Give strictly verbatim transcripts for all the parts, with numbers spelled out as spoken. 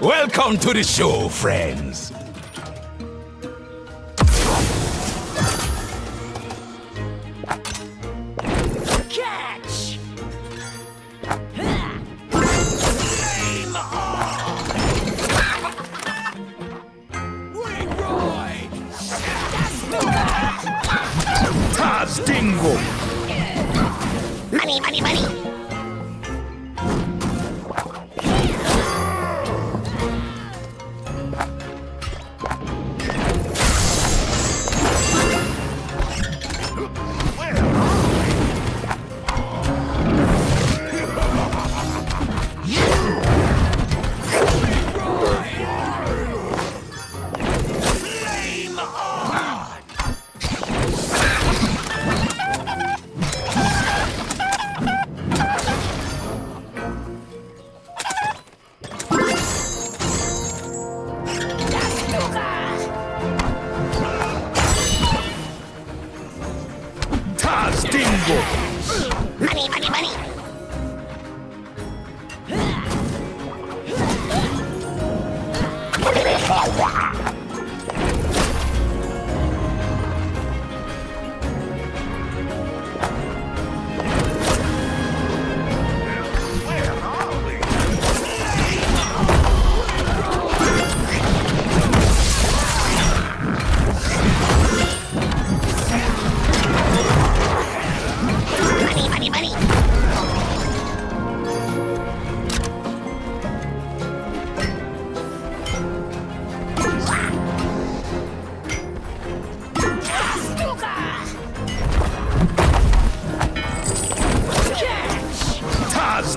Welcome to the show, friends. Catch! Game on! Leroy! Taz Dingo! Money, money, money! Money, money, money!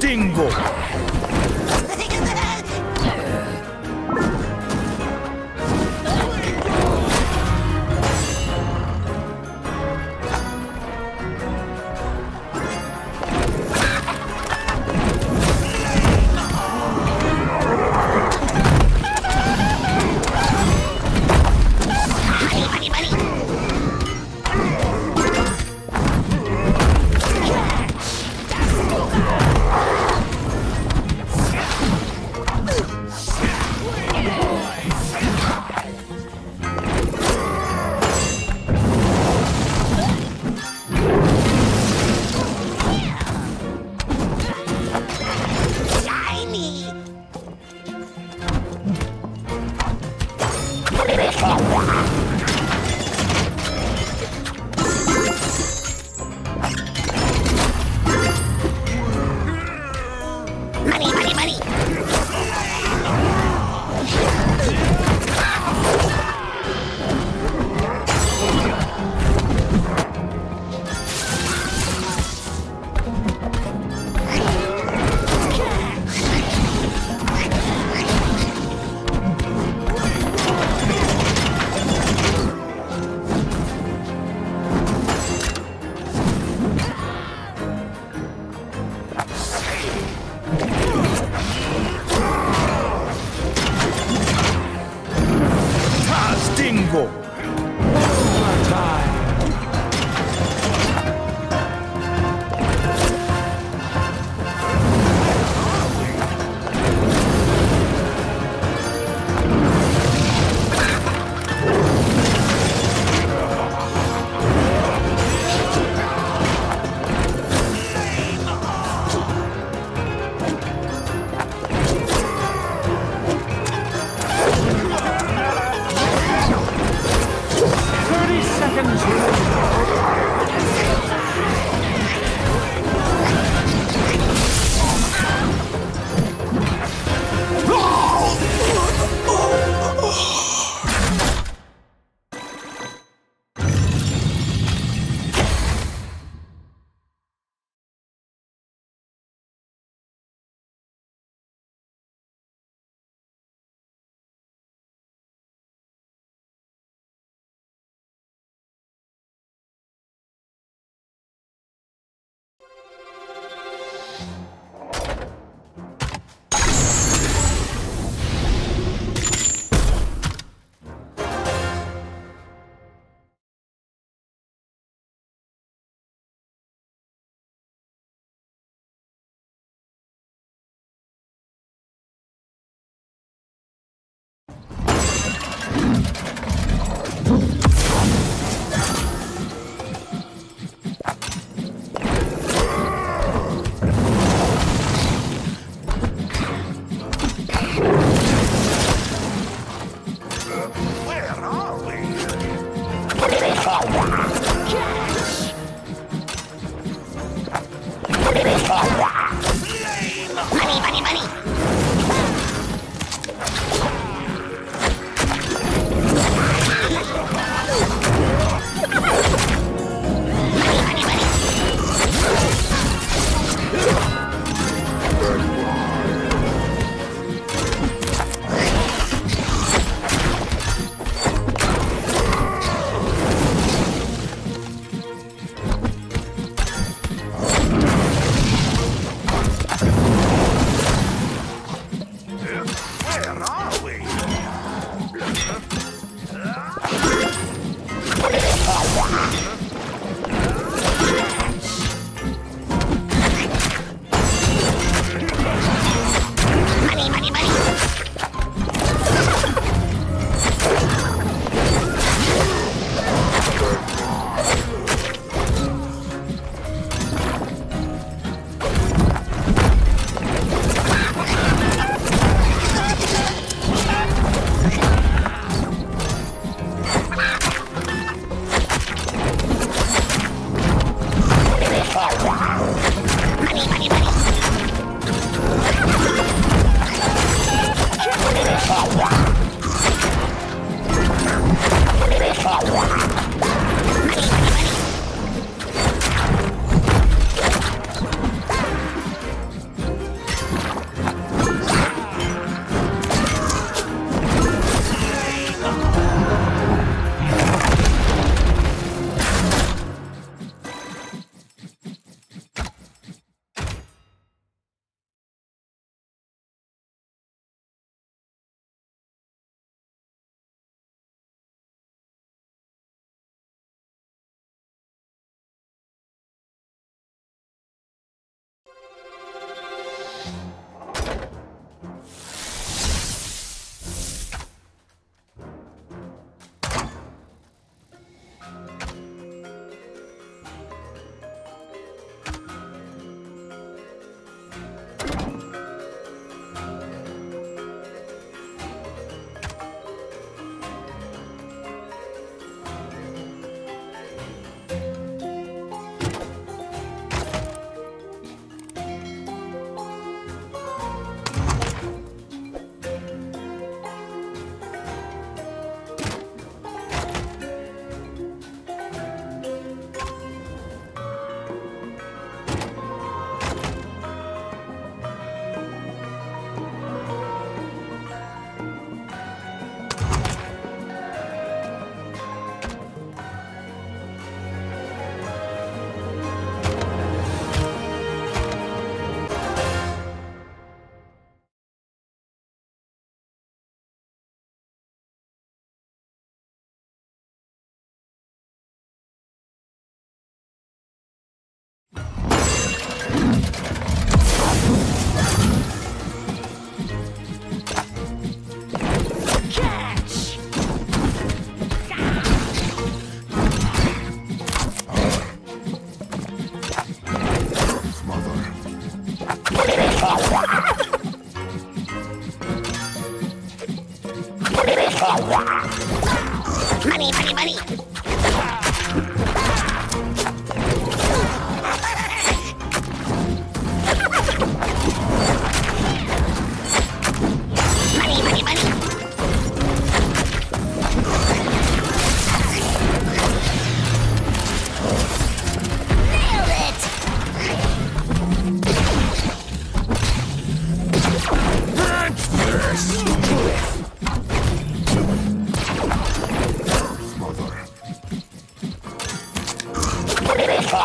Dingo!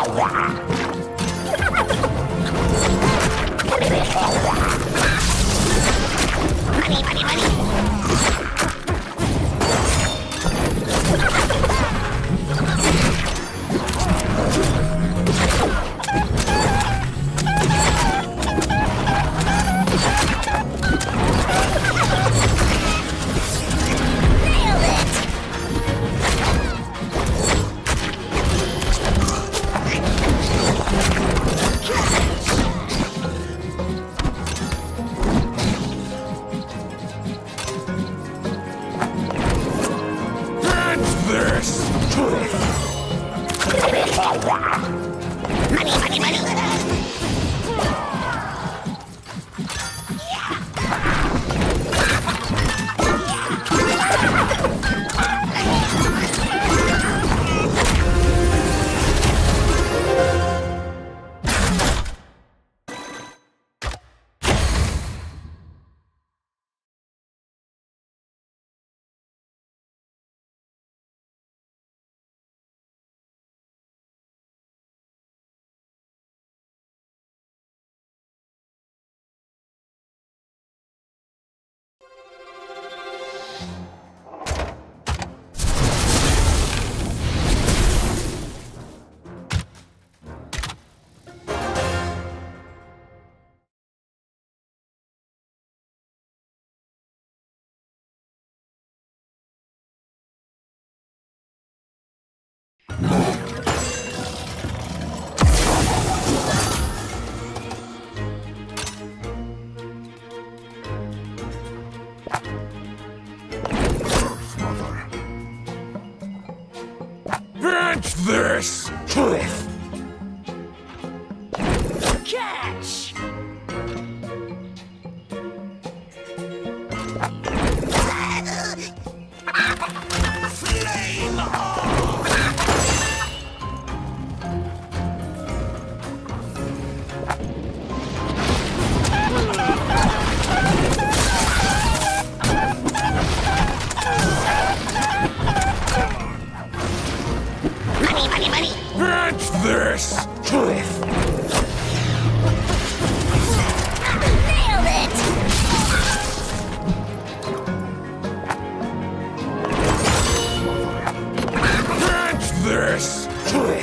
Money, money, money. This truth. Catch. Flame on. This truth. Nailed it. Catch this truth.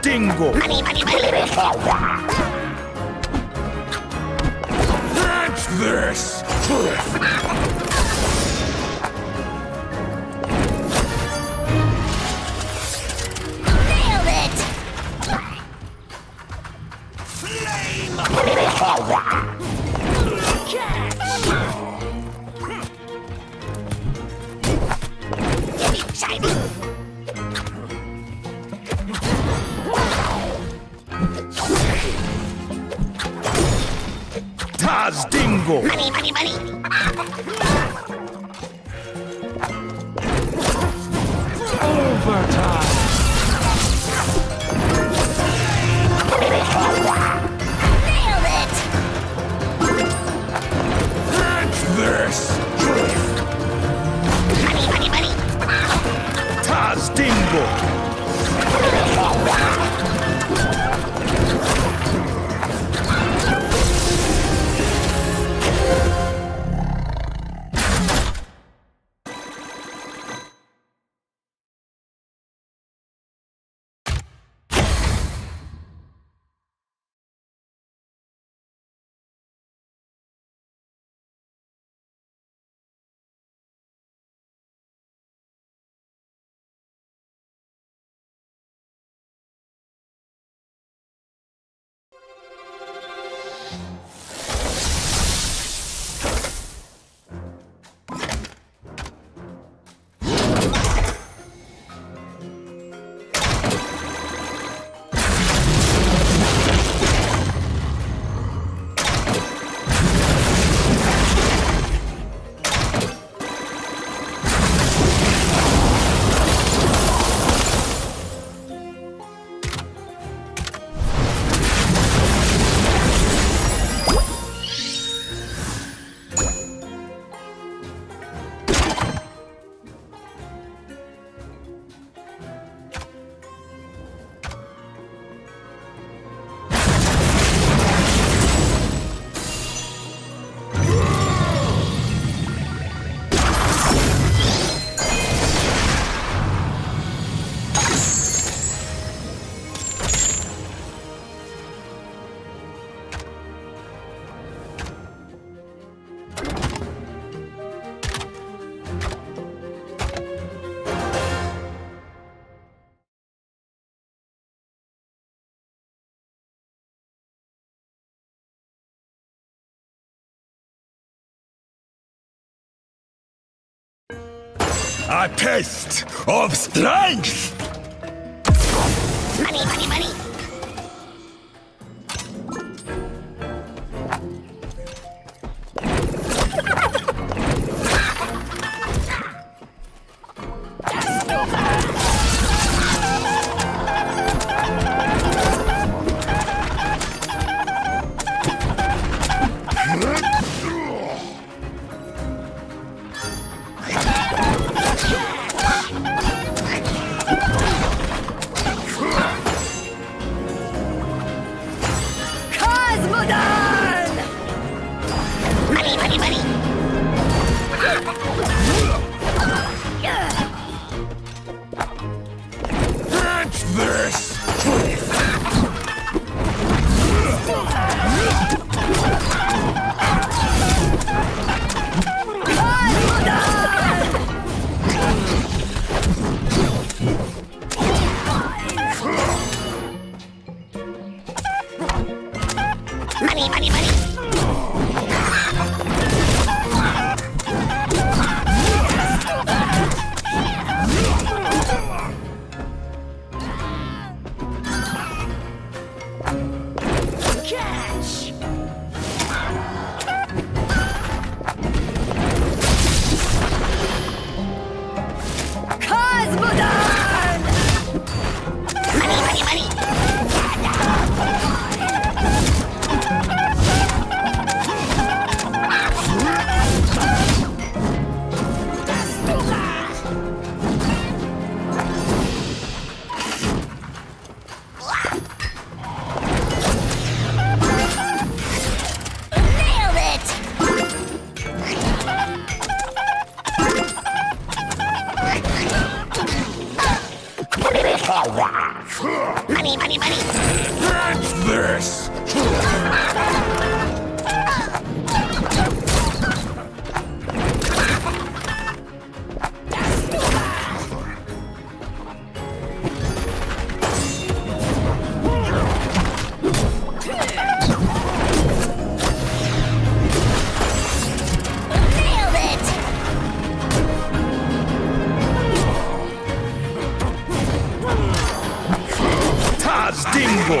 Dingo. Money, money, money. That's this. Nailed it. Flame. Catch. Taz Dingo. Money, money, money. Overtime. A test of strength! Money, money, money! Money, money, money! That's this! Nailed it! Dingo!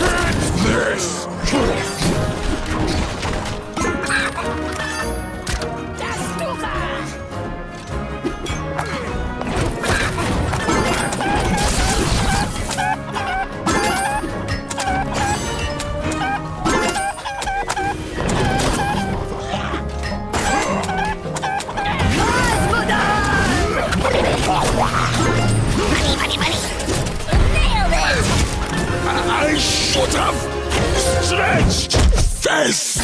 That's this! I should have stretched this!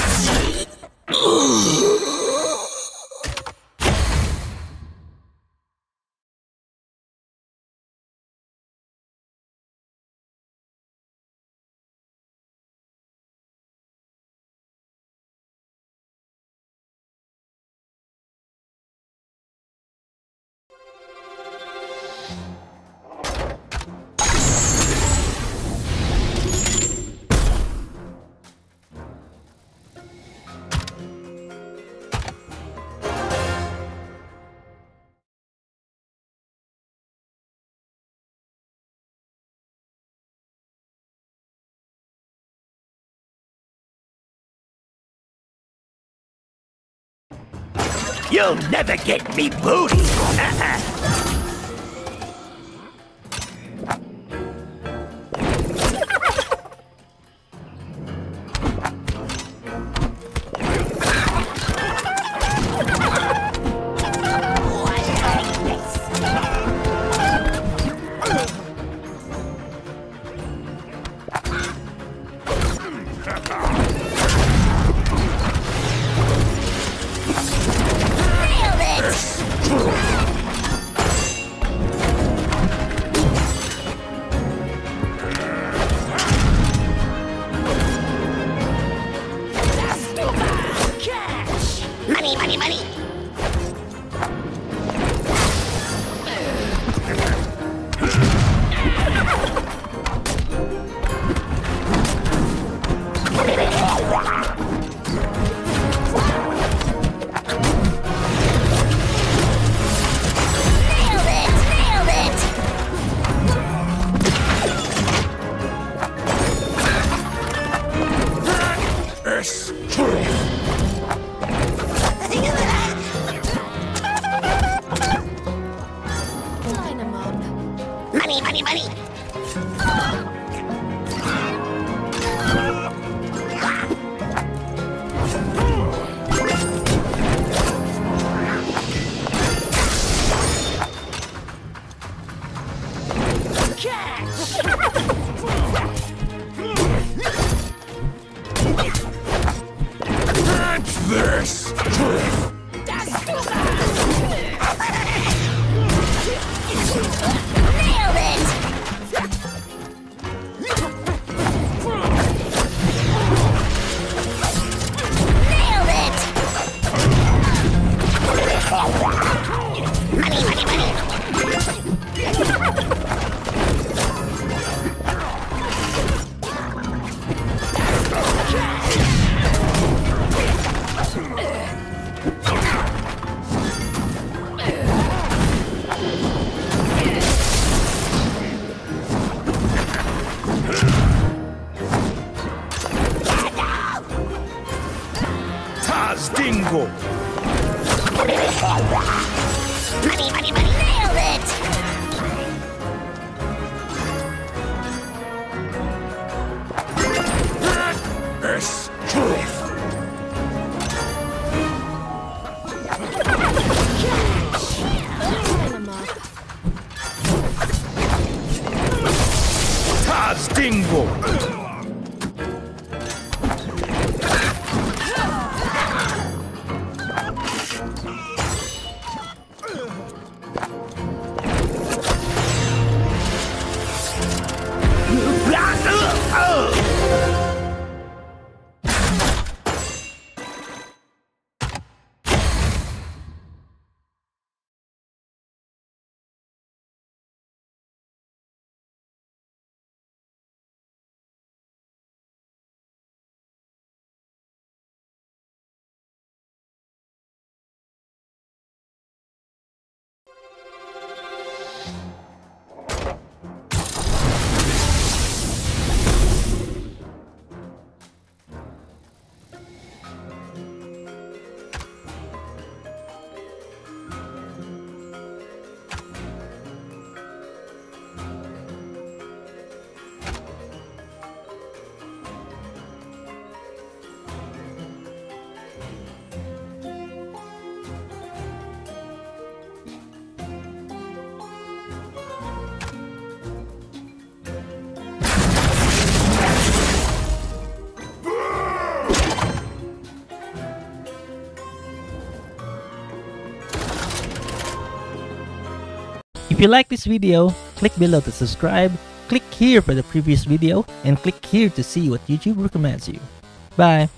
You'll never get me booty! Uh-uh. If you like this video, click below to subscribe, click here for the previous video, and click here to see what YouTube recommends you. Bye!